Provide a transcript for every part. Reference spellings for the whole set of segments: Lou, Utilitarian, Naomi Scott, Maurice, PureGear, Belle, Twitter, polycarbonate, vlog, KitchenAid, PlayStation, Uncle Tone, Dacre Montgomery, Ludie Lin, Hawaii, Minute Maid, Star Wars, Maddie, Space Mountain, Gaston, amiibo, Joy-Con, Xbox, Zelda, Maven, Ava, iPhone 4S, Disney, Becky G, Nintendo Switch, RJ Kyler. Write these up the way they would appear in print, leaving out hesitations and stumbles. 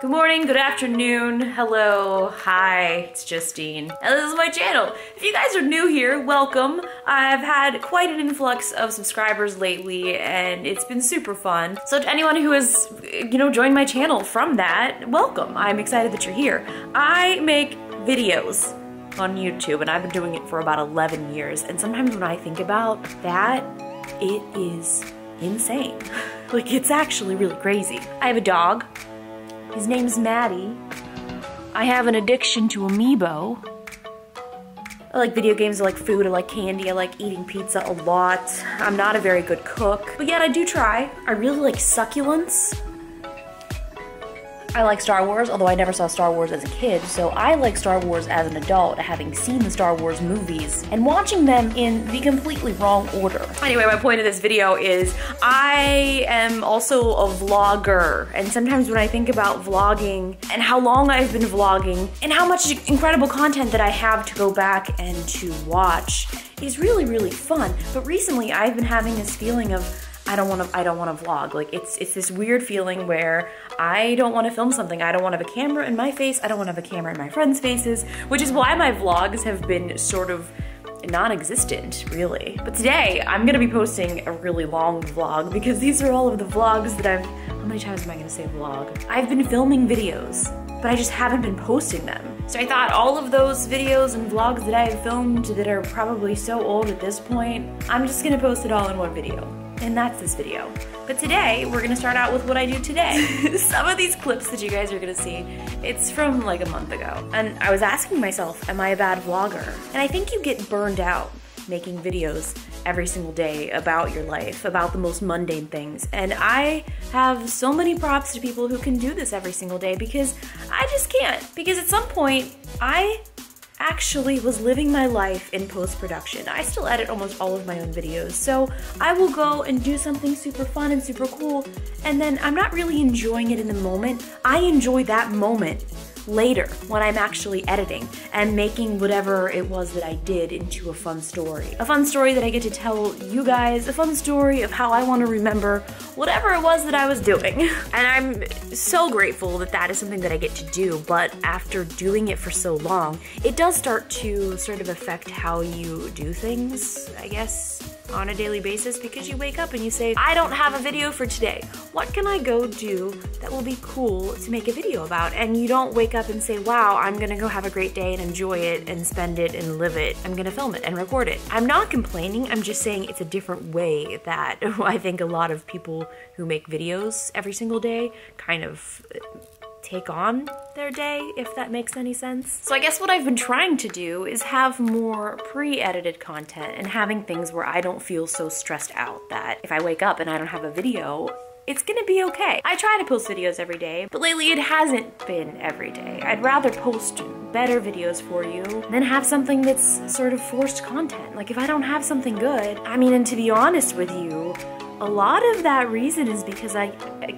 Good morning, good afternoon, hello, hi, it's Justine, and this is my channel. If you guys are new here, welcome. I've had quite an influx of subscribers lately, and it's been super fun. So to anyone who has, you know, joined my channel from that, welcome. I'm excited that you're here. I make videos on YouTube, and I've been doing it for about 11 years, and sometimes when I think about that, it is insane. Like, it's actually really crazy. I have a dog. His name's Maddie. I have an addiction to amiibo. I like video games, I like food, I like candy, I like eating pizza a lot. I'm not a very good cook, but yet I do try. I really like succulents. I like Star Wars, although I never saw Star Wars as a kid, so I like Star Wars as an adult, having seen the Star Wars movies and watching them in the completely wrong order. Anyway, my point of this video is I am also a vlogger, and sometimes when I think about vlogging and how long I've been vlogging and how much incredible content that I have to go back and to watch, it's really, really fun. But recently I've been having this feeling of I don't want to vlog. Like, it's this weird feeling where I don't want to film something. I don't want to have a camera in my face. I don't want to have a camera in my friends' faces, which is why my vlogs have been sort of non-existent, really. But today, I'm gonna be posting a really long vlog because these are all of the vlogs that I've... How many times am I gonna say vlog? I've been filming videos, but I just haven't been posting them. So I thought all of those videos and vlogs that I have filmed that are probably so old at this point, I'm just gonna post it all in one video. And that's this video. But today, we're gonna start out with what I do today. Some of these clips that you guys are gonna see, it's from like a month ago. And I was asking myself, am I a bad vlogger? And I think you get burned out making videos every single day about your life, about the most mundane things. And I have so many props to people who can do this every single day because I just can't. Because at some point, I actually was living my life in post-production. I still edit almost all of my own videos, so I will go and do something super fun and super cool, and then I'm not really enjoying it in the moment. I enjoy that moment later when I'm actually editing and making whatever it was that I did into a fun story. A fun story that I get to tell you guys, a fun story of how I want to remember whatever it was that I was doing. And I'm so grateful that that is something that I get to do, but after doing it for so long, it does start to sort of affect how you do things, I guess, on a daily basis, because you wake up and you say, I don't have a video for today. What can I go do that will be cool to make a video about? And you don't wake up and say, wow, I'm gonna go have a great day and enjoy it and spend it and live it. I'm gonna film it and record it. I'm not complaining, I'm just saying it's a different way that I think a lot of people who make videos every single day kind of take on their day, if that makes any sense. So I guess what I've been trying to do is have more pre-edited content and having things where I don't feel so stressed out that if I wake up and I don't have a video, it's gonna be okay. I try to post videos every day, but lately it hasn't been every day. I'd rather post better videos for you than have something that's sort of forced content. Like, if I don't have something good, I mean, and to be honest with you, a lot of that reason is because I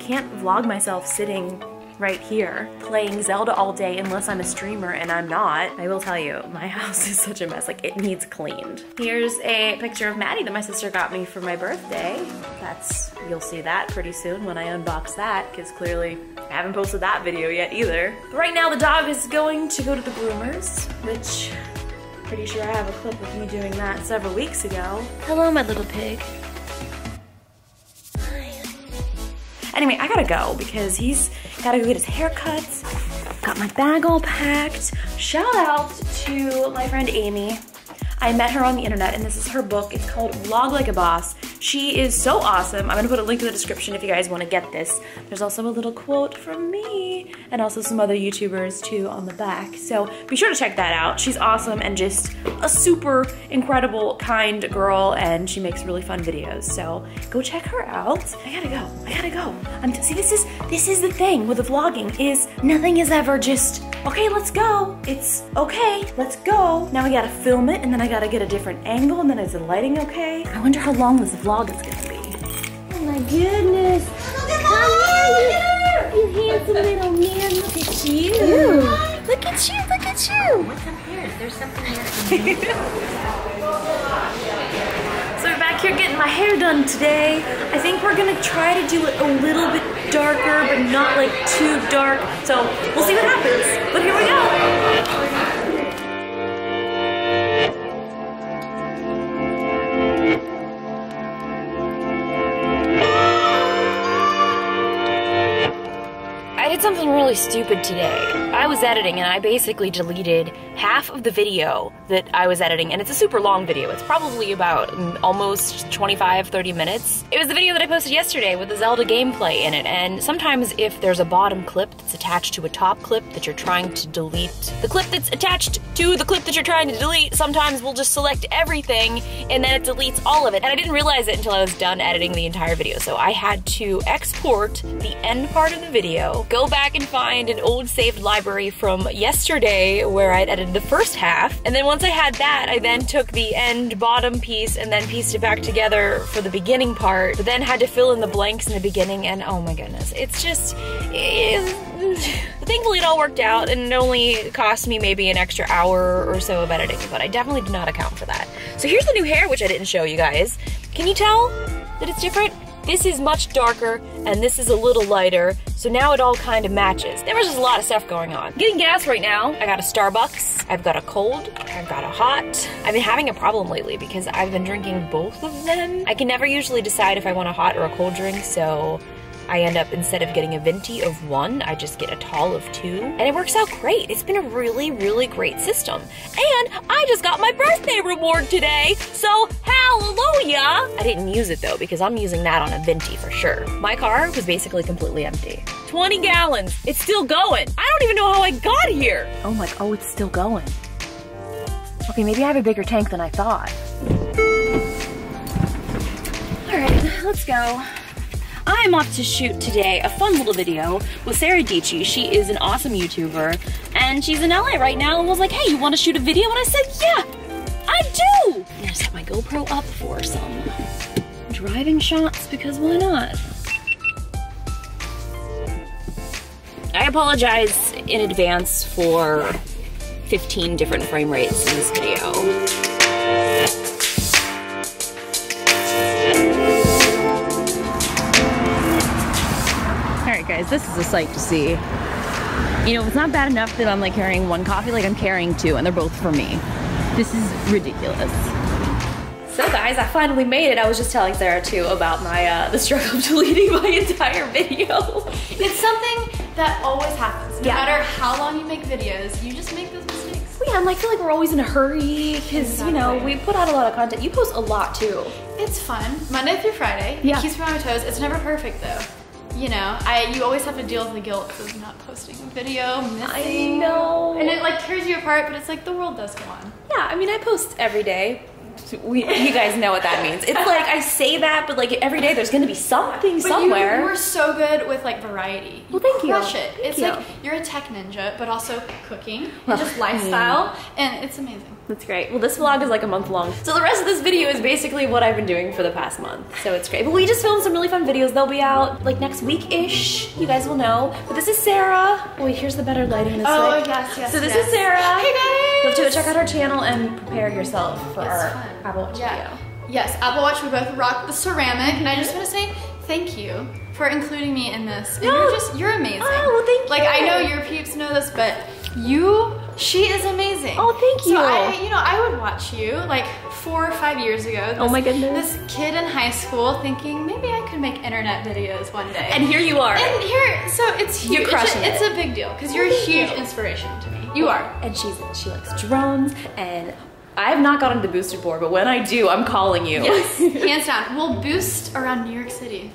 can't vlog myself sitting right here playing Zelda all day unless I'm a streamer, and I'm not. I will tell you, my house is such a mess, like, it needs cleaned. Here's a picture of Maddie that my sister got me for my birthday. That's, you'll see that pretty soon when I unbox that, because clearly I haven't posted that video yet either. But right now the dog is going to go to the groomers, which I'm pretty sure I have a clip of me doing that several weeks ago. Hello, my little pig. Anyway, I gotta go because he's gotta go get his haircuts. Got my bag all packed. Shout out to my friend Amy. I met her on the internet, and this is her book. It's called Vlog Like a Boss. She is so awesome. I'm gonna put a link in the description if you guys wanna get this. There's also a little quote from me and also some other YouTubers too on the back. So be sure to check that out. She's awesome and just a super incredible, kind girl, and she makes really fun videos. So go check her out. I gotta go. See, this is the thing with the vlogging is nothing is ever just, okay, let's go. It's okay, let's go. Now we gotta film it, and then I gotta get a different angle, and then is the lighting okay? I wonder how long this vlog is gonna be. Oh my goodness. Look at Mom! You handsome little man. Look at you. Ooh. Look at you, look at you. What's up here? There's something here. So we're back back here getting my hair done today. I think we're gonna try to do it a little bit darker, but not like too dark. So we'll see what happens, but here we go. Something really stupid today. I was editing and I basically deleted half of the video that I was editing, and it's a super long video. It's probably about almost 25-30 minutes. It was the video that I posted yesterday with the Zelda gameplay in it, and sometimes if there's a bottom clip that's attached to a top clip that you're trying to delete, the clip that's attached to the clip that you're trying to delete sometimes will just select everything and then it deletes all of it, and I didn't realize it until I was done editing the entire video, so I had to export the end part of the video, go back and find an old saved library from yesterday where I'd edited the first half, and then once I had that, I then took the end bottom piece and then pieced it back together for the beginning part, but then had to fill in the blanks in the beginning, and oh my goodness, it's just... Thankfully it all worked out, and it only cost me maybe an extra hour or so of editing, but I definitely did not account for that. So here's the new hair, which I didn't show you guys. Can you tell that it's different? This is much darker, and this is a little lighter, so now it all kind of matches. There was just a lot of stuff going on. Getting gas right now. I got a Starbucks, I've got a cold, I've got a hot. I've been having a problem lately because I've been drinking both of them. I can never usually decide if I want a hot or a cold drink, so I end up, instead of getting a venti of one, I just get a tall of two, and it works out great. It's been a really, really great system. And I just got my birthday reward today, so hallelujah! I didn't use it though, because I'm using that on a venti for sure. My car was basically completely empty. 20 gallons, it's still going. I don't even know how I got here. Oh my, oh, it's still going. Okay, maybe I have a bigger tank than I thought. All right, let's go. I'm off to shoot today a fun little video with Sarah Dietschy. She is an awesome YouTuber, and she's in LA right now and was like, hey, you want to shoot a video? And I said, yeah, I do! And I just have my GoPro up for some driving shots, because why not? I apologize in advance for 15 different frame rates in this video. Guys, this is a sight to see. You know, it's not bad enough that I'm like carrying one coffee, like I'm carrying two, and they're both for me. This is ridiculous. So guys, I finally made it. I was just telling Sarah too about my the struggle of deleting my entire video. It's something that always happens. No matter how long you make videos, you just make those mistakes. Well, yeah, and I feel like we're always in a hurry because exactly. You know, we put out a lot of content. You post a lot too. It's fun, Monday through Friday. Yeah, it keeps me on my toes. It's never perfect though. You know, you always have to deal with the guilt of not posting a video, missing. I know. And it like tears you apart, but it's like the world does go on. Yeah, I mean, I post every day. You guys know what that means. It's like I say that, but like every day there's gonna be something somewhere. You were so good with like variety. Well, thank you. Crush it. It's like you're a tech ninja, but also cooking, and just lifestyle, and it's amazing. That's great. Well, this vlog is like a month long, so the rest of this video is basically what I've been doing for the past month. So it's great. But we just filmed some really fun videos. They'll be out like next week-ish. You guys will know. But this is Sarah. Wait, here's the better lighting this way. Oh yes. So this is Sarah. Hey guys. You'll have to check out our channel and prepare yourself for our Apple Watch video. Yes, Apple Watch. We both rocked the ceramic, and I just want to say thank you for including me in this. No. You're amazing. Oh, well, thank you. Like I know your peeps know this, but she is amazing. Oh, thank you. So I would watch you like 4 or 5 years ago. Oh my goodness. This kid in high school thinking maybe I could make internet videos one day. And here you are. And here, so it's huge. You're crushing it. It's a big deal because you're a huge inspiration to me. You are. And she likes drones, and I have not gotten the booster board, but when I do, I'm calling you. Yes, hands down. We'll boost around New York City.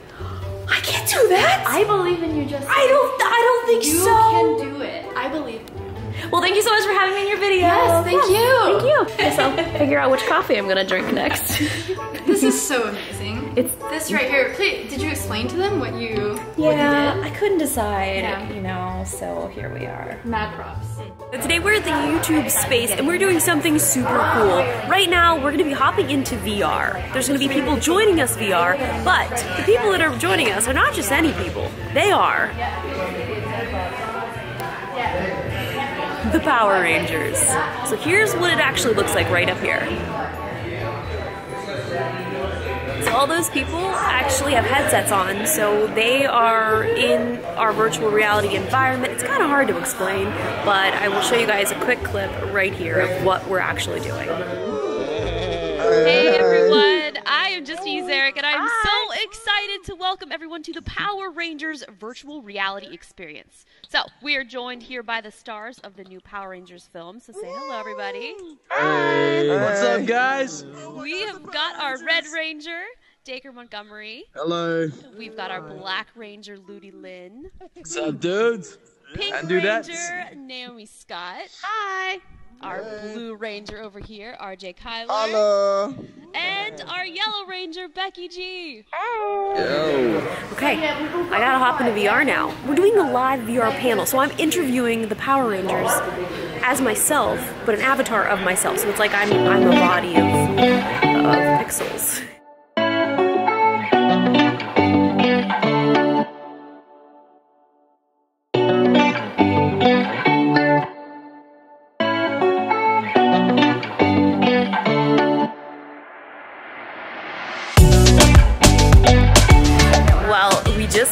I can't do that. I believe in you, Justine. I don't think so. You can do it. I believe in you. Well, thank you so much for having me in your video. Yes, thank you. Thank you. Guess I'll figure out which coffee I'm gonna drink next. This is so amazing. It's this right here. Please, did you explain to them what you? Yeah, I couldn't decide. Yeah. You know, so here we are. Mad props. So today we're at the YouTube space and we're doing something super cool. Right now we're gonna be hopping into VR. There's gonna be people joining us VR, but the people that are joining us are not just any people. They are the Power Rangers. So here's what it actually looks like right up here. all those people actually have headsets on, so they are in our virtual reality environment. It's kind of hard to explain, but I will show you guys a quick clip right here of what we're actually doing. Hey everyone, I am Justine, and I'm so excited to welcome everyone to the Power Rangers virtual reality experience. So we are joined here by the stars of the new Power Rangers film, so say hello everybody. Hi! What's up guys? We have got our Red Ranger, Dacre Montgomery. Hello. We've got our Black Ranger, Ludie Lin. What's up dudes? Pink Ranger, Naomi Scott. Hi! Our Blue Ranger over here, RJ Kyler. Hello. And our Yellow Ranger, Becky G. Hello. Okay, I gotta hop into VR now. We're doing a live VR panel, so I'm interviewing the Power Rangers as myself, but an avatar of myself. So it's like I'm a body of pixels.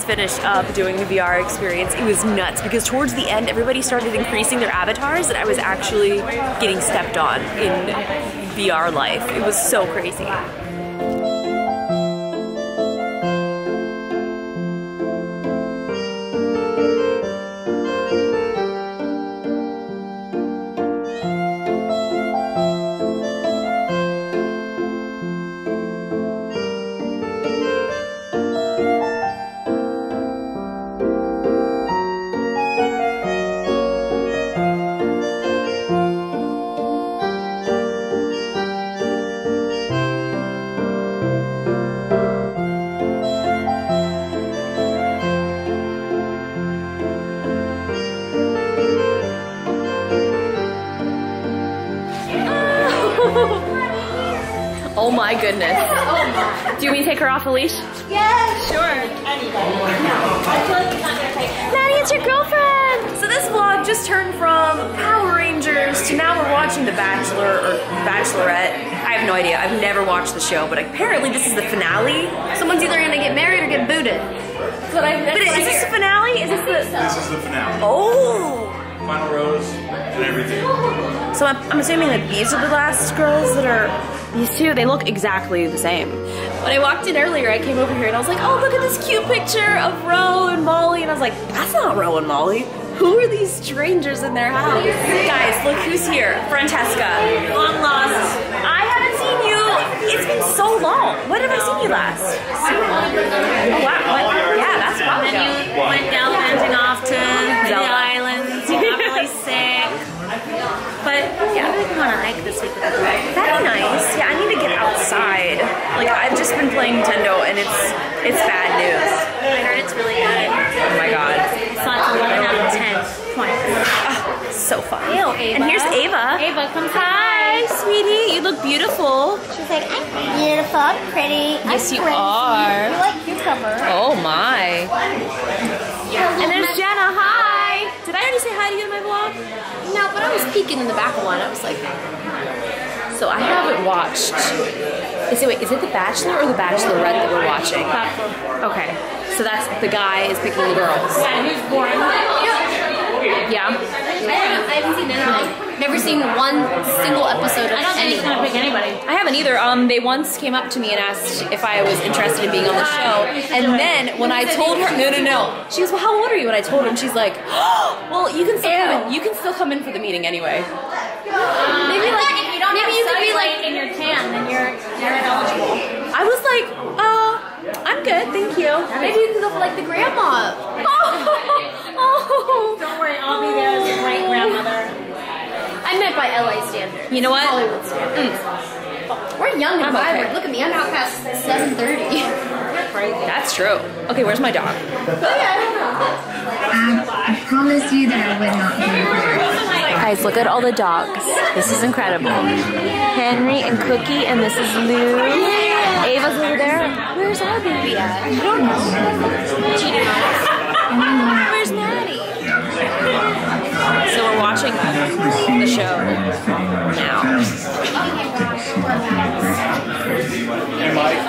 Finished up doing the VR experience. It was nuts because towards the end everybody started increasing their avatars and I was actually getting stepped on in VR life. It was so crazy. Oh my goodness. Do you want me to take her off a leash? Yes. Sure. Maddie, it's your girlfriend. So this vlog just turned from Power Rangers to now we're watching The Bachelor or Bachelorette. I have no idea. I've never watched the show, but apparently this is the finale. Someone's either gonna get married or get booted. That's what I've Is this the finale? Is this the? This is the finale. Oh. Final rose and everything. So I'm assuming that these are the last girls that are. These two, they look exactly the same. When I walked in earlier, I came over here and I was like, oh, look at this cute picture of Ro and Molly. And I was like, that's not Ro and Molly. Who are these strangers in their house? Guys, look who's here. Francesca, long lost. I haven't seen you. It's been so long. When have I seen you last? Oh, wow. What? Yeah, that's a while ago. Then you went down handing off to Zelda. The islands. You got really sick. But yeah, I really want to hike this week. That'd be nice. Yeah, I need to get outside. Like I've just been playing Nintendo, and it's bad news. I heard it's really good. Oh my god. So it's 11 out of 10 points. Oh, so fun. Ew, Ava. And here's Ava. Ava, come hi, sweetie. You look beautiful. She's like, I'm beautiful. I'm pretty. Yes, I'm you are. You like cucumber. Oh my. And there's Jenna. Hi. Did I already say hi to you in my vlog? No, but I was peeking in the back of one. I was like, so I haven't watched. Wait, is it The Bachelor or The Bachelorette that we're watching? Okay, so that's the guy is picking the girls. Yeah, who's born? Yeah. I haven't seen anything. Never seen one single episode of anything. I don't think he's gonna pick anybody. I haven't either. They once came up to me and asked if I was interested in being on the show, and then when I told her, no, she goes, well, how old are you? And I told her, and she's like, oh, well, you can still come in. You can still come in for the meeting anyway. Maybe you could be like in your tan, then you're eligible. I was like, I'm good, thank you. Maybe you can go for like the grandma. Oh. Don't worry, I'll be there as your great grandmother. I meant by LA standards. You know what? Hollywood standards. We're young and vibrant. Okay. Look at me, I'm out past 7:30. That's true. Okay, where's my dog? I promise you that I would not be here. Guys, look at all the dogs. This is incredible. Henry and Cookie and Mrs. Lou. Ava's over there. Where's our baby at? I don't know. Where's Maddie? So we're watching the show now. Hey, Mike.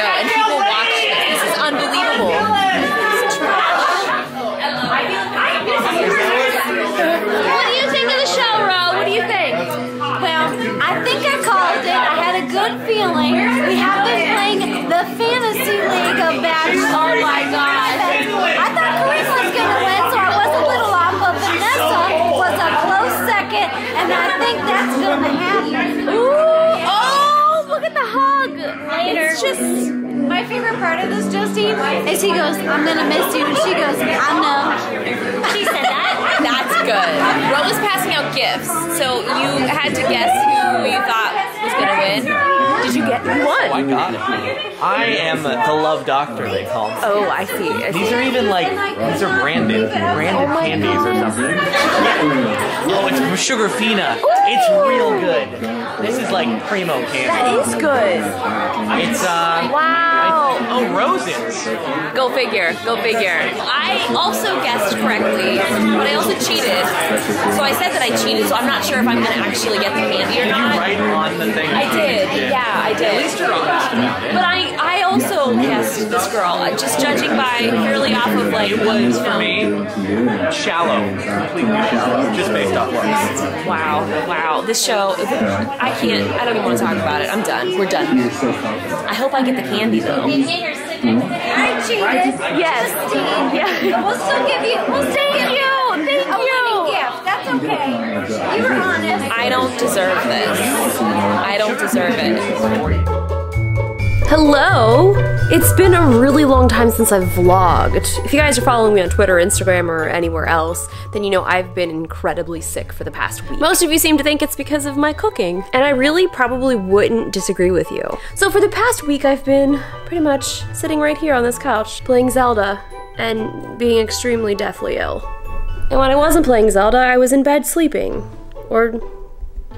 show, and people watch this. This is unbelievable. This is trash. What do you think of the show, Ro? What do you think? Well, I think I called it. I had a good feeling. We have been playing the Fantasy League of Bachelor. Oh my gosh. I thought Chris was going to win, so I was a little off, but Vanessa was a close second, and I think that's going to happen. Ooh, oh, look at the hug. Later. It's just... My favorite part of this, Justine, is he goes, I'm going to miss you, and she goes, I know. She said that? That's good. Ro was passing out gifts, so you had to guess who you thought was going to win. Did you get one? Oh, I got it. I am the love doctor, they call me. Oh, I see. These are even like, these are branded candies or something. Oh, it's from Sugarfina. It's real good. This is like primo candy. That is good. It's, wow. Oh, roses. Go figure, go figure. I also guessed correctly, but I also cheated. So I said that I cheated, so I'm not sure if I'm going to actually get the candy or not. Did you write on the thing? I did, yeah, I did. At least you're honest about it. But I also guessed this girl, just judging by purely off of like what was for me, shallow, completely shallow, just based off looks. Wow, wow, this show, I can't, I don't even want to talk about it. I'm done, we're done. I hope I get the candy though. I cheated. Yes. Justine. Yeah. We'll still give you. We'll still give you. Thank you. Gift. That's okay. You were honest. I don't deserve this. I don't deserve it. Hello. It's been a really long time since I've vlogged. If you guys are following me on Twitter, Instagram, or anywhere else, then you know I've been incredibly sick for the past week. Most of you seem to think it's because of my cooking, and I really probably wouldn't disagree with you. So for the past week, I've been pretty much sitting right here on this couch, playing Zelda, and being extremely deathly ill. And when I wasn't playing Zelda, I was in bed sleeping, or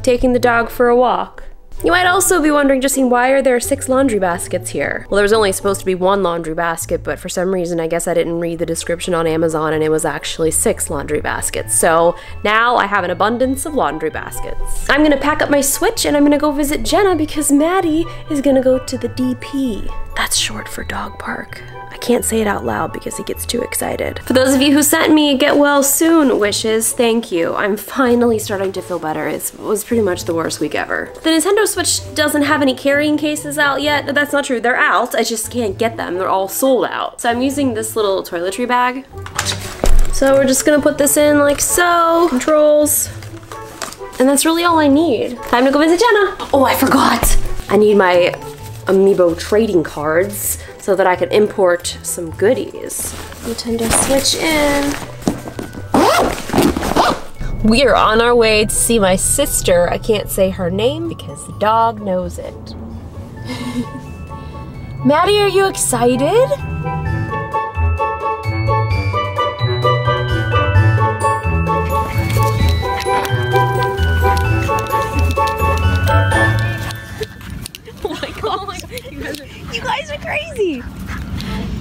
taking the dog for a walk. You might also be wondering, Justine, why are there 6 laundry baskets here? Well, there was only supposed to be 1 laundry basket, but for some reason, I guess I didn't read the description on Amazon and it was actually 6 laundry baskets. So now I have an abundance of laundry baskets. I'm gonna pack up my Switch and I'm gonna go visit Jenna because Maddie is gonna go to the DP. That's short for dog park. I can't say it out loud because he gets too excited. For those of you who sent me get well soon wishes, thank you. I'm finally starting to feel better. It was pretty much the worst week ever. The Nintendo Switch doesn't have any carrying cases out yet. That's not true, they're out. I just can't get them, they're all sold out. So I'm using this little toiletry bag. So we're just gonna put this in like so, controls. And that's really all I need. Time to go visit Jenna. Oh, I forgot. I need my amiibo trading cards so that I could import some goodies. Nintendo Switch in. We are on our way to see my sister. I can't say her name because the dog knows it. Maddie, are you excited? You guys are crazy.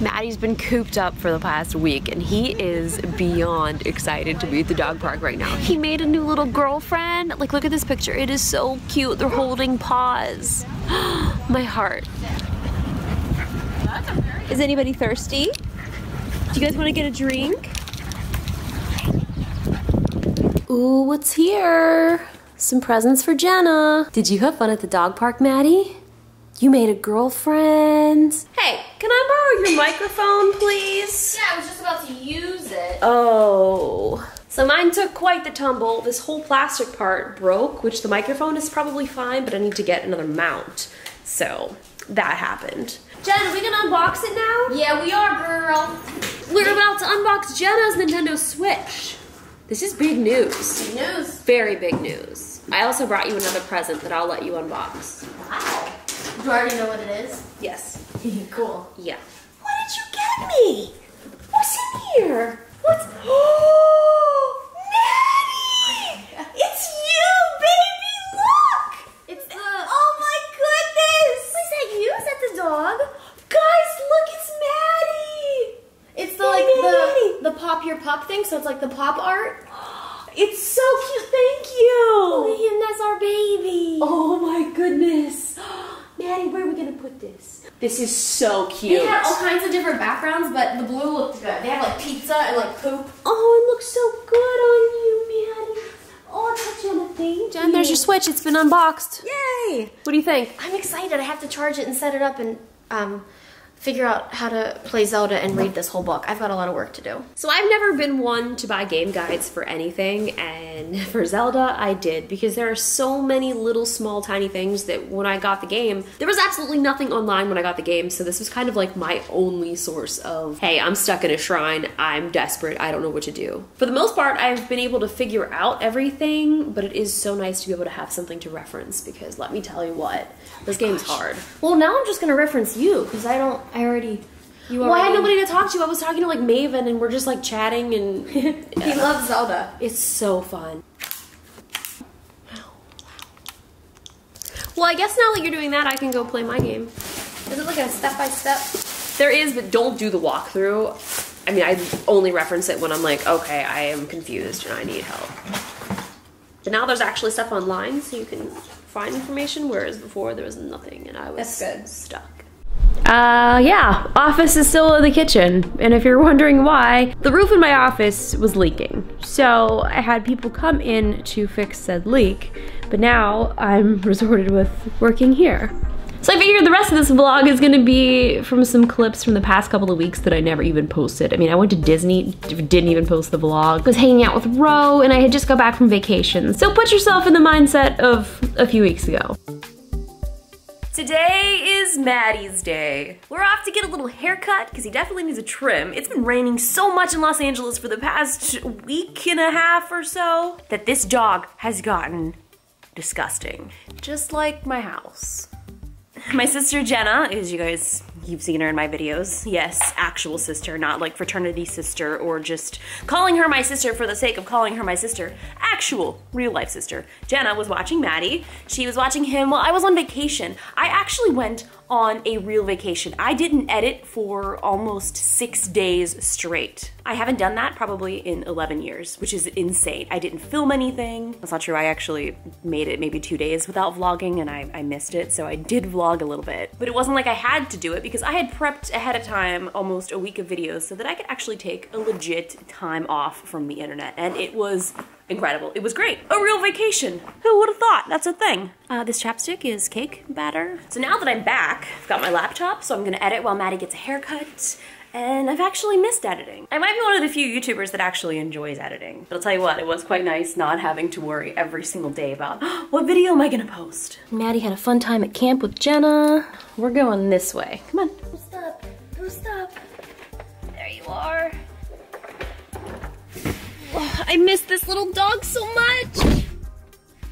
Maddie's been cooped up for the past week and he is beyond excited to be at the dog park right now. He made a new little girlfriend. Like, look at this picture. It is so cute. They're holding paws. My heart. Is anybody thirsty? Do you guys want to get a drink? Ooh, what's here? Some presents for Jenna. Did you have fun at the dog park, Maddie? You made a girlfriend. Hey, can I borrow your microphone, please? Yeah, I was just about to use it. Oh. So mine took quite the tumble. This whole plastic part broke, which the microphone is probably fine, but I need to get another mount. So that happened. Jen, are we gonna unbox it now? Yeah, we are, girl. We're about to unbox Jenna's Nintendo Switch. This is big news. Big news. Very big news. I also brought you another present that I'll let you unbox. Wow. Do I already know what it is? Yes. Cool. Yeah. What did you get me? What's in here? What's... Oh! Maddie! It's you, baby! Look! It's the... Oh my goodness! Is that you? Is that the dog? Guys, look, it's Maddie! It's the, like, the pop your pup thing, so it's like the pop art. It's so cute, thank you! Holy, and that's our baby! Oh my goodness! Maddie, where are we gonna put this? This is so cute. They had all kinds of different backgrounds, but the blue looked good. They had like pizza and like poop. Oh, it looks so good on you, Maddie. Oh, that's Jenna, thank Jen, you. There's your Switch. It's been unboxed. Yay! What do you think? I'm excited. I have to charge it and set it up and figure out how to play Zelda and read this whole book. I've got a lot of work to do. So I've never been one to buy game guides for anything, and for Zelda I did, because there are so many little small tiny things that when I got the game, there was absolutely nothing online when I got the game, so this was kind of like my only source of, hey, I'm stuck in a shrine, I'm desperate, I don't know what to do. For the most part, I've been able to figure out everything, but it is so nice to be able to have something to reference, because let me tell you what, this game's hard. Well, now I'm just gonna reference you, because I don't, I had nobody to talk to. I was talking to like Maven and we're just like chatting and... He loves Zelda. It's so fun. Well, I guess now that you're doing that, I can go play my game. Is it like a step-by-step? There is, but don't do the walkthrough. I mean, I only reference it when I'm like, okay, I am confused and I need help. But now there's actually stuff online, so you can find information, whereas before there was nothing and I was stuck. Yeah, office is still in the kitchen, and if you're wondering why, the roof in my office was leaking, so I had people come in to fix said leak, but now I'm resorted with working here. So I figured the rest of this vlog is gonna be from some clips from the past couple of weeks that I never even posted. I mean, I went to Disney, didn't even post the vlog. I was hanging out with Ro, and I had just got back from vacation, so put yourself in the mindset of a few weeks ago. Today is Maddie's day. We're off to get a little haircut because he definitely needs a trim. It's been raining so much in Los Angeles for the past week and a half or so that this dog has gotten disgusting. Just like my house. My sister Jenna, as you guys, you've seen her in my videos. Yes, actual sister, not like fraternity sister or just calling her my sister for the sake of calling her my sister. Actual, real life sister. Jenna was watching Maddie. She was watching him while I was on vacation. I actually went on a real vacation. I didn't edit for almost 6 days straight. I haven't done that probably in 11 years, which is insane. I didn't film anything. That's not true. I actually made it maybe 2 days without vlogging and I missed it, so I did vlog a little bit. But it wasn't like I had to do it because I had prepped ahead of time almost a week of videos so that I could actually take a legit time off from the internet, and it was incredible. It was great. A real vacation. Who would have thought? That's a thing. This chapstick is cake batter. So now that I'm back, I've got my laptop, so I'm gonna edit while Maddie gets a haircut. And I've actually missed editing. I might be one of the few YouTubers that actually enjoys editing. But I'll tell you what, it was quite nice not having to worry every single day about, oh, what video am I gonna post? Maddie had a fun time at camp with Jenna. We're going this way. Come on. Don't stop. Don't stop. There you are. Oh, I miss this little dog so much.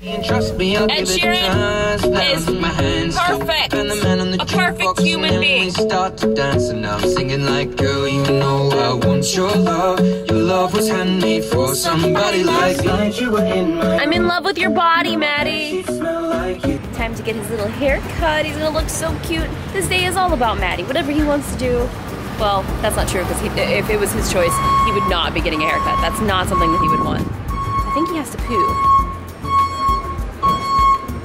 And trust me, I'll Ed Sheeran is perfect, a perfect human being. We start to dance and I'm singing like, girl, you know I want your love was handmade for somebody like me. I'm in love with your body, Maddie. Time to get his little haircut, he's gonna look so cute. This day is all about Maddie, whatever he wants to do. Well, that's not true, because if it was his choice, he would not be getting a haircut. That's not something that he would want. I think he has to poo.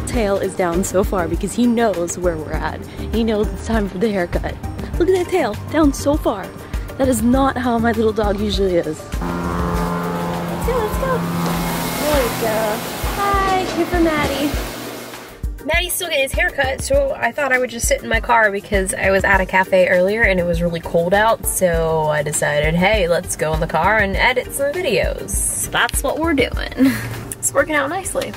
Tail is down so far because he knows where we're at. He knows it's time for the haircut. Look at that tail, down so far. That is not how my little dog usually is. Let's go, let's go. There we go. Hi, here for Maddie. Maddie's still getting his haircut, so I thought I would just sit in my car because I was at a cafe earlier and it was really cold out, so I decided, hey, let's go in the car and edit some videos. So that's what we're doing. It's working out nicely.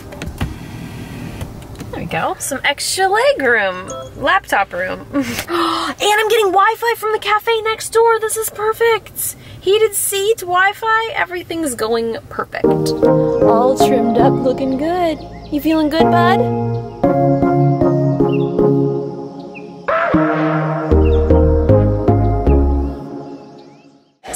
There we go. Some extra leg room. Laptop room. And I'm getting Wi-Fi from the cafe next door. This is perfect. Heated seat, Wi-Fi, everything's going perfect. All trimmed up, looking good. You feeling good, bud?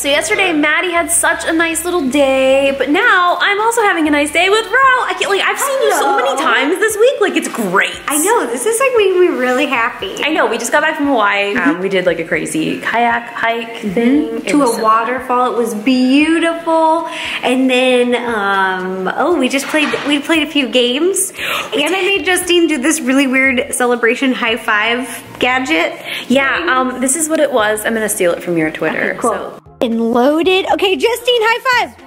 So yesterday, Maddie had such a nice little day, but now I'm also having a nice day with Ro. I can't, like, I've seen you so many times this week. Like, it's great. I know, this is, like, making me really happy. I know, we just got back from Hawaii. We did, like, a crazy kayak hike thing. To a waterfall. It was beautiful. And then, oh, we played a few games. And I made Justine do this really weird celebration high five gadget. Yeah, this is what it was. I'm gonna steal it from your Twitter. Okay, cool. And loaded. Okay, Justine, high five.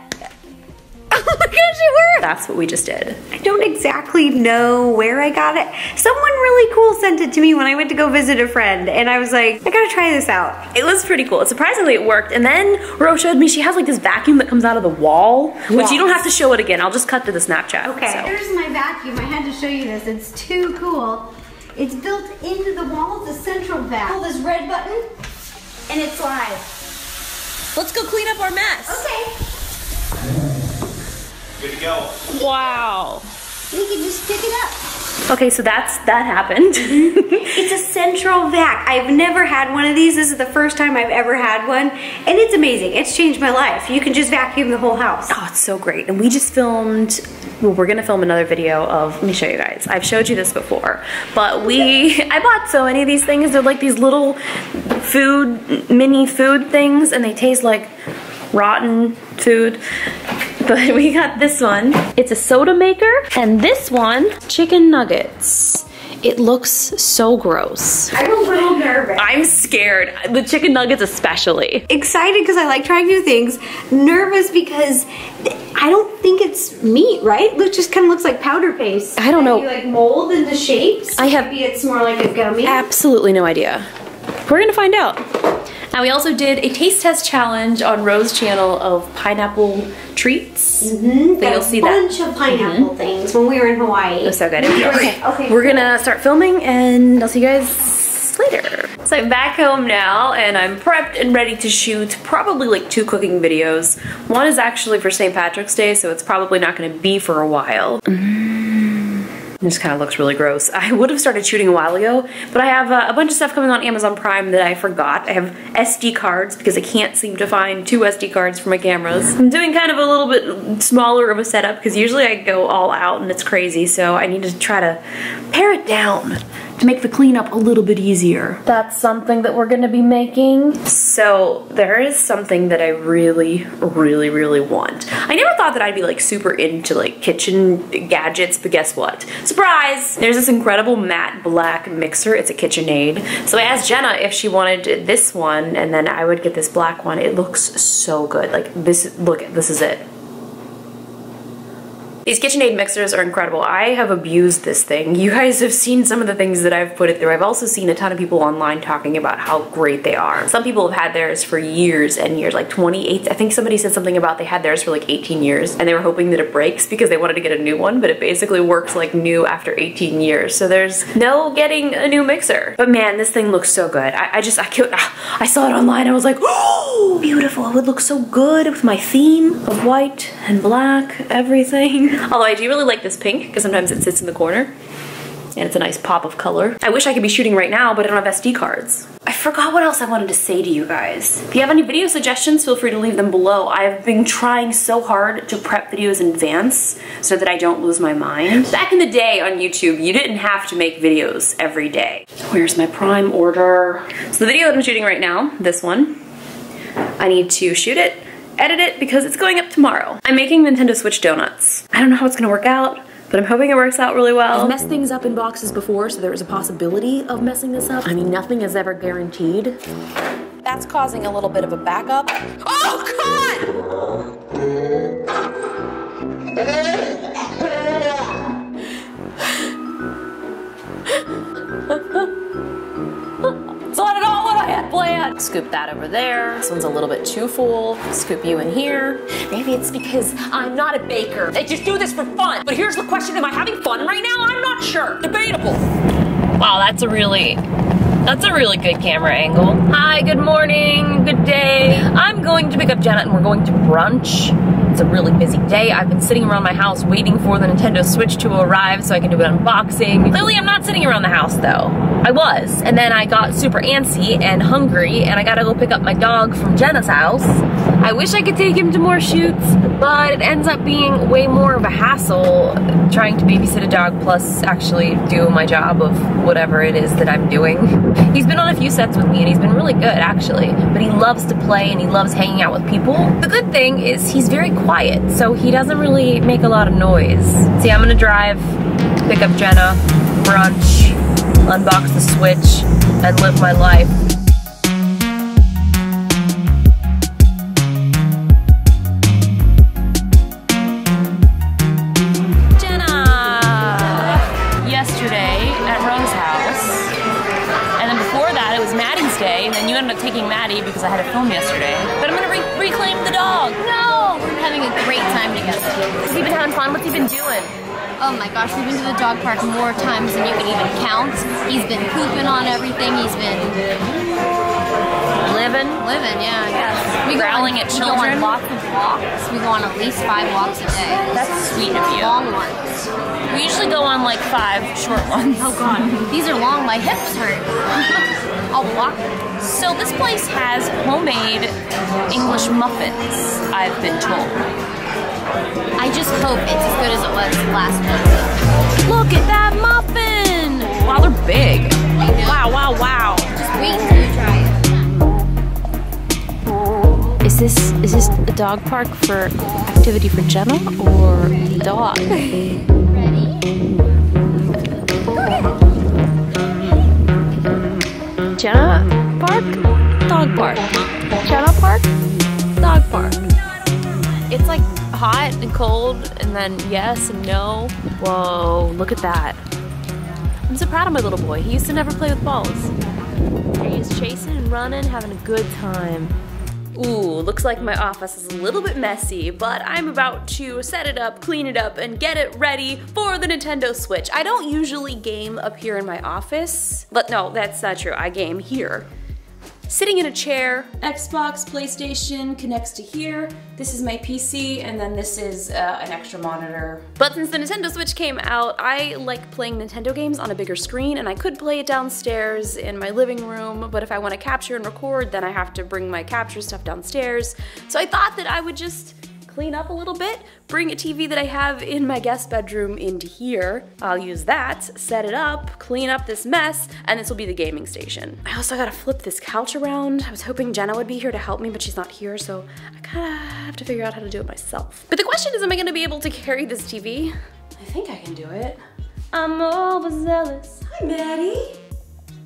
Oh my gosh, it worked! That's what we just did. I don't exactly know where I got it. Someone really cool sent it to me when I went to go visit a friend, and I was like, I gotta try this out. It was pretty cool. Surprisingly, it worked. And then Ro showed me she has like this vacuum that comes out of the wall, which you don't have to show it again. I'll just cut to the Snapchat. Okay, so here's my vacuum. I had to show you this. It's too cool. It's built into the wall. It's a central vac. Pull this red button, and it's live. Let's go clean up our mess. Okay. Good to go. Wow. We can just pick it up. Okay, so that happened. It's a central vac. I've never had one of these. This is the first time I've ever had one, and it's amazing. It's changed my life. You can just vacuum the whole house. Oh, it's so great. And we just filmed, well, we're gonna film another video of, let me show you guys. I've showed you this before, but I bought so many of these things. They're like these little mini food things, and they taste like rotten food. But we got this one. It's a soda maker. And this one, chicken nuggets. It looks so gross. I'm a little nervous. I'm scared. The chicken nuggets especially. Excited because I like trying new things. Nervous because I don't think it's meat, right? It just kind of looks like powder paste. I don't know. You like mold into shapes? Maybe it's more like a gummy. Absolutely no idea. We're gonna find out. And we also did a taste test challenge on Ro's channel of pineapple treats. Mm-hmm. So you'll see that. A bunch of pineapple things when we were in Hawaii. It was so good. Okay. We're gonna start filming, and I'll see you guys later. So I'm back home now, and I'm prepped and ready to shoot probably like 2 cooking videos. One is actually for St. Patrick's Day, so it's probably not gonna be for a while. This kind of looks really gross. I would have started shooting a while ago, but I have a bunch of stuff coming on Amazon Prime that I forgot. I have SD cards because I can't seem to find 2 SD cards for my cameras. I'm doing kind of a little bit smaller of a setup because usually I go all out and it's crazy, so I need to try to pare it down to make the cleanup a little bit easier. That's something that we're gonna be making. So there is something that I really, really, really want. I never thought that I'd be like super into like kitchen gadgets, but guess what? Surprise! There's this incredible matte black mixer. It's a KitchenAid. So I asked Jenna if she wanted this one, and then I would get this black one. It looks so good. Like this, look, this is it. These KitchenAid mixers are incredible. I have abused this thing. You guys have seen some of the things that I've put it through. I've also seen a ton of people online talking about how great they are. Some people have had theirs for years and years, like 28. I think somebody said something about they had theirs for like 18 years and they were hoping that it breaks because they wanted to get a new one, but it basically works like new after 18 years. So there's no getting a new mixer. But man, this thing looks so good. I saw it online. I was like, oh, beautiful. It would look so good with my theme of white and black, everything. Although I do really like this pink, because sometimes it sits in the corner, and it's a nice pop of color. I wish I could be shooting right now, but I don't have SD cards. I forgot what else I wanted to say to you guys. If you have any video suggestions, feel free to leave them below. I've been trying so hard to prep videos in advance so that I don't lose my mind. Back in the day on YouTube, you didn't have to make videos every day. Where's my Prime order? So the video that I'm shooting right now, this one, I need to shoot it, edit it, because it's going up tomorrow. I'm making Nintendo Switch donuts. I don't know how it's gonna work out, but I'm hoping it works out really well. I've messed things up in boxes before, so there was a possibility of messing this up. I mean, nothing is ever guaranteed. That's causing a little bit of a backup. Oh, God! It's not at all what I had planned. Scoop that over there. This one's a little bit too full. Scoop you in here. Maybe it's because I'm not a baker. I just do this for fun. But here's the question, am I having fun right now? I'm not sure. Debatable. Wow, that's a really good camera angle. Hi, good morning, good day. I'm going to pick up Jenna and we're going to brunch. It's a really busy day. I've been sitting around my house waiting for the Nintendo Switch to arrive so I can do an unboxing. Clearly I'm not sitting around the house though. I was, and then I got super antsy and hungry and I gotta go pick up my dog from Jenna's house. I wish I could take him to more shoots, but it ends up being way more of a hassle trying to babysit a dog plus actually do my job of whatever it is that I'm doing. He's been on a few sets with me and he's been really good actually, but he loves to play and he loves hanging out with people. The good thing is he's very quiet, so he doesn't really make a lot of noise. See, I'm gonna drive, pick up Jenna, brunch, unbox the Switch, and live my life. Taking Maddie because I had a film yesterday. But I'm gonna reclaim the dog. No! We're having a great time together. Has he been having fun? What's he been doing? Oh my gosh, we've been to the dog park more times than you can even count. He's been pooping on everything. He's been living. Living, yeah. Yes. We growling at children. We go on lots of walks. We go on at least 5 walks a day. That's sweet of you. Long ones. We usually go on like 5 short ones. Oh god. These are long. My hips hurt. I'll walk. So this place has homemade English muffins, I've been told. I just hope it's as good as it was last month. Look at that muffin! Wow, they're big. I know. Wow, wow, wow. Just wait until you try it. Is this a dog park for activity for Jenna or the dog? Ready? Jenna park, dog park. Jenna park, dog park. It's like hot and cold and then yes and no. Whoa, look at that. I'm so proud of my little boy. He used to never play with balls. Here he is chasing and running, having a good time. Ooh, looks like my office is a little bit messy, but I'm about to set it up, clean it up, and get it ready for the Nintendo Switch. I don't usually game up here in my office, but no, that's not true. I game here. Sitting in a chair, Xbox, PlayStation connects to here. This is my PC, and then this is an extra monitor. But since the Nintendo Switch came out, I like playing Nintendo games on a bigger screen, and I could play it downstairs in my living room, but if I want to capture and record, then I have to bring my capture stuff downstairs. So I thought that I would just clean up a little bit, bring a TV that I have in my guest bedroom into here. I'll use that, set it up, clean up this mess, and this will be the gaming station. I also gotta flip this couch around. I was hoping Jenna would be here to help me, but she's not here, so I kinda have to figure out how to do it myself. But the question is, am I gonna be able to carry this TV? I think I can do it. I'm overzealous. Hi, Maddie.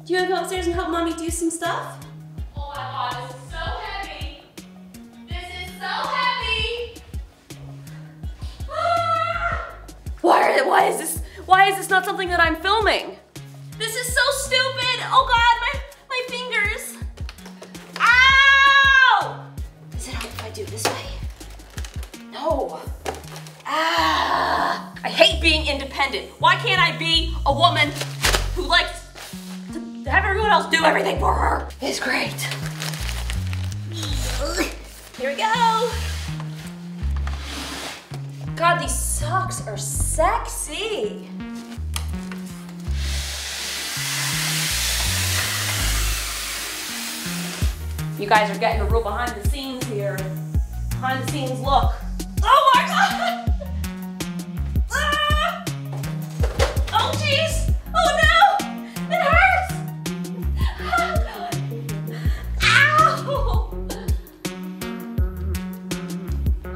Do you wanna go upstairs and help mommy do some stuff? Oh my god, this is so heavy. This is so heavy. Why is this not something that I'm filming? This is so stupid! Oh god, my fingers! Ow! Does it help if I do this way? No. Ah! I hate being independent. Why can't I be a woman who likes to have everyone else do everything for her? It's great. Here we go! God, these socks are sexy. You guys are getting a real behind the scenes here. Behind the scenes look. Oh my god! Ah! Oh jeez! Oh no! It hurts! Oh god! Ow!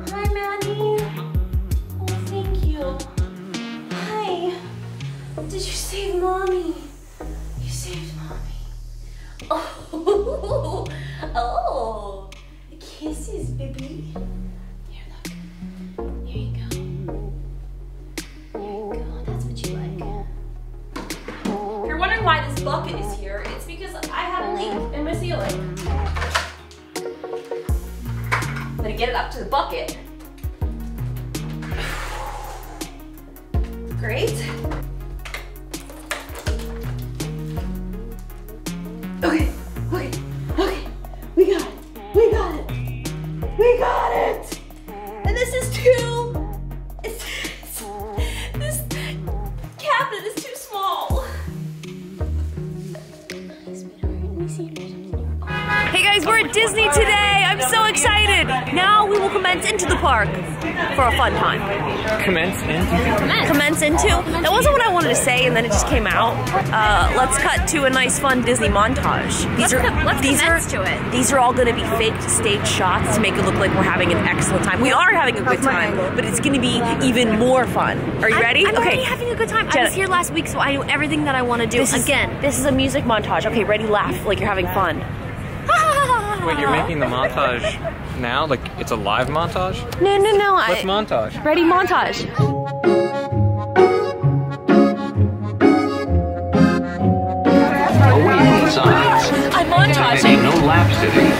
Hi, Maddie. Hi. Did you save mommy? You saved mommy. Oh. Oh. Kisses, baby. Here, look. Here you go. There you go. That's what you like. If you're wondering why this bucket is here, it's because I had a leak in my ceiling. I'm gonna get it up to the bucket. Great. Okay, we got it. We got it! And this is too... This cabinet is too small. Hey guys, we're at Disney today. I'm so excited. Now we will commence into the park for a fun time. Commence into? Commence into? That wasn't what I wanted to say and then it just came out. Let's cut to a nice fun Disney montage. These are all gonna be faked stage shots to make it look like we're having an excellent time. We are having a good time, but it's gonna be even more fun. Are you ready? I'm already having a good time. Jenna. I was here last week so I know everything that I wanna do. This is a music montage. Okay, ready, laugh like you're having fun. Wait, you're making the montage now? Like, it's a live montage? No, no, no. What's montage? Ready, montage. Awaiting signs. I'm montaging. There ain't no lap sitting.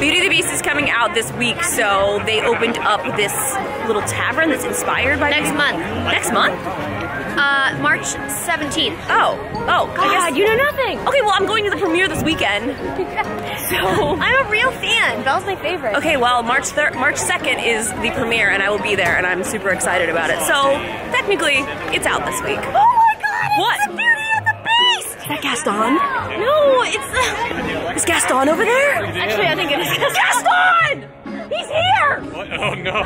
Beauty and the Beast is coming out this week, so they opened up this little tavern that's inspired by next month. Next month? March 17th. Oh. Oh, God, you know nothing. Okay, well, I'm going to the premiere this weekend. So I'm a real fan. Belle's my favorite. Okay, well, March 2nd is the premiere, and I will be there, and I'm super excited about it. So technically, it's out this week. Oh, my God, it's the Beauty and the Beast! Is that Gaston? No, is Gaston over there? Actually, I think it is Gaston! He's here! What? Oh no.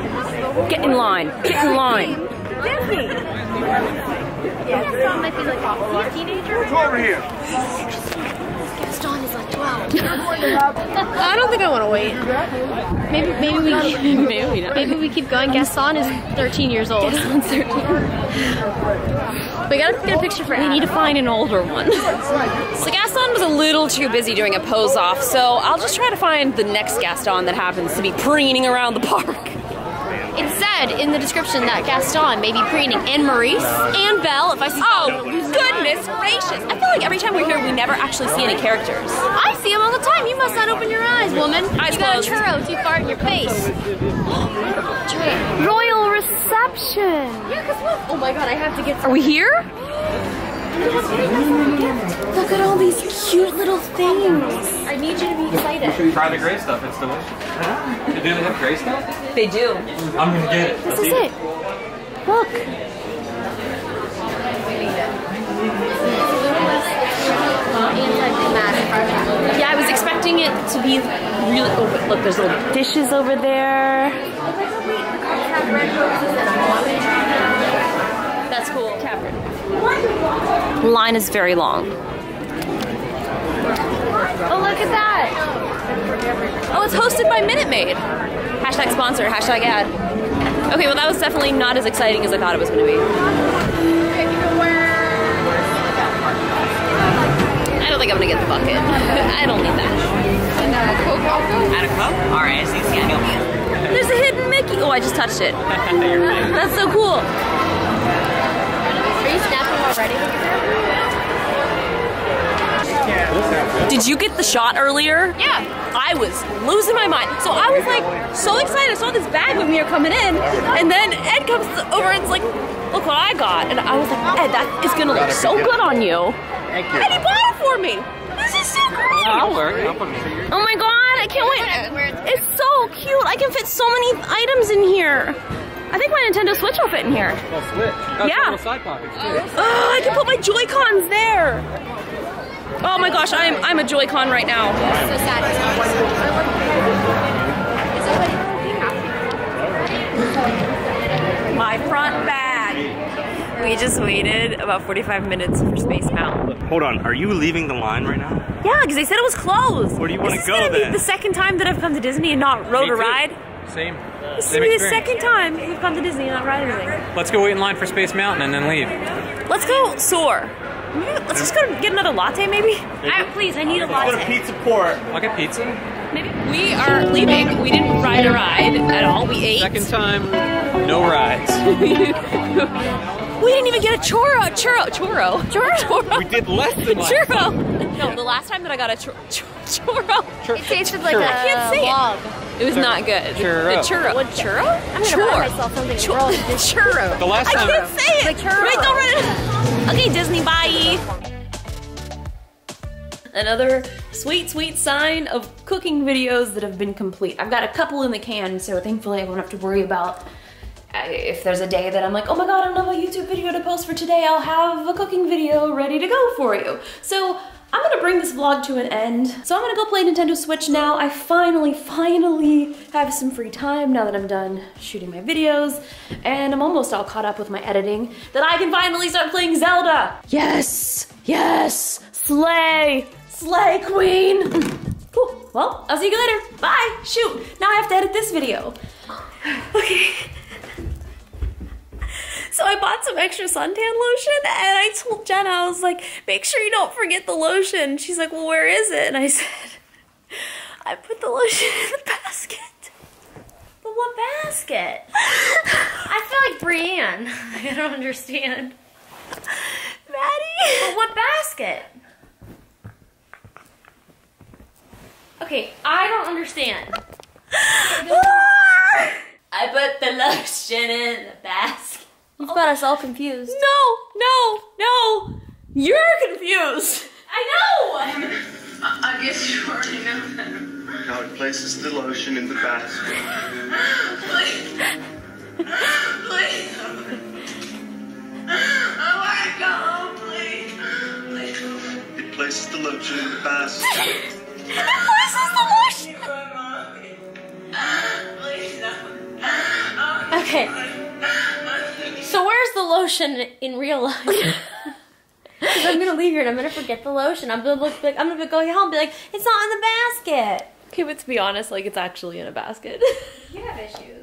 Get in line. Get in line. Disney! Gaston might be like a teenager. Who's over here? Gaston is like 12. I don't think I want to wait. Maybe we keep going. Gaston is 13 years old. Gaston's 13. We gotta get a picture for Adam. We need to find an older one. So Gaston was a little too busy doing a pose off, so I'll just try to find the next Gaston that happens to be preening around the park. It said in the description that Gaston may be preening, and Maurice, and Belle, if I see... Oh, goodness gracious! I feel like every time we're here, we never actually see any characters. I see them all the time! You must not open your eyes, woman! Eyes closed. You got a churro too far in your face. Royal reception! Yeah, because look! Oh my god, I have to get... Are we here? Look at all these cute little things. I need you to be excited. Try the gray stuff, it's delicious. Huh? Do they have gray stuff? They do. I'm gonna get it. This is it. Look. Yeah, I was expecting it to be really... Oh, look, there's little dishes over there. That's cool. Line is very long. Oh, look at that! Oh, it's hosted by Minute Maid! Hashtag sponsor, hashtag ad. Okay, well that was definitely not as exciting as I thought it was going to be. I don't think I'm going to get the bucket. I don't need that. Add a Coke? Alright, I see the annual. There's a hidden Mickey! Oh, I just touched it. That's so cool! Are you snapping already? Did you get the shot earlier? Yeah. I was losing my mind. So I was like so excited. I saw this bag when we were coming in, and then Ed comes over and is like, look what I got. And I was like, Ed, that is gonna look so good on you. Thank you. And he bought it for me. This is so great. Oh my god, I can't wait. It's so cute. I can fit so many items in here. I think my Nintendo Switch will fit in here. Oh, Switch. Yeah. Side pockets too. Oh, I can put my Joy-Cons there. Oh my gosh, I'm a Joy-Con right now. So sad. My front bag. We just waited about 45 minutes for Space Mountain. Hold on, are you leaving the line right now? Yeah, because they said it was closed. Where do you want to go then? This is gonna be the second time that I've come to Disney and not rode a ride. Same. This is gonna be the second time that you've come to Disney and not ride anything. Let's go wait in line for Space Mountain and then leave. Let's go soar. Let's just go get another latte, maybe? Please, I need a latte. Let's go to Pizza Port. I'll get pizza. Maybe. We are leaving. We didn't ride a ride at all. We ate. Second time, no rides. We didn't even get a churro. We did less than last time. No, the last time that I got a churro. It tasted like a log. It was not good. Churro. The churro. What, churro? I'm going to buy myself something wrong with this churro. The last time. I can't say it. It's like churro. Wait, don't run it. Okay, Disney, bye. Another sweet, sweet sign of cooking videos that have been complete. I've got a couple in the can, so thankfully I won't have to worry about if there's a day that I'm like, oh my god, I don't have a YouTube video to post for today, I'll have a cooking video ready to go for you. So I'm gonna bring this vlog to an end. So I'm gonna go play Nintendo Switch now. I finally have some free time now that I'm done shooting my videos, and I'm almost all caught up with my editing, that I can finally start playing Zelda. Yes, yes, slay. Slay queen! Cool, well, I'll see you later, bye! Shoot, now I have to edit this video. Okay. So I bought some extra suntan lotion and I told Jenna, I was like, make sure you don't forget the lotion. She's like, well, where is it? And I said, I put the lotion in the basket. But what basket? I feel like Brienne. I don't understand. Maddie? But what basket? Okay, I don't understand. I put the lotion in the basket. You've got us all confused. No. You're confused. I know. I guess you already know that. God places the lotion in the basket. Please. I want to go home, please. It places the lotion in the basket. This is the lotion. Okay. So where's the lotion in real life? Because I'm gonna leave here and I'm gonna forget the lotion. I'm gonna look like I'm gonna go home and be like, it's not in the basket. Okay, but to be honest, like it's actually in a basket. You have issues.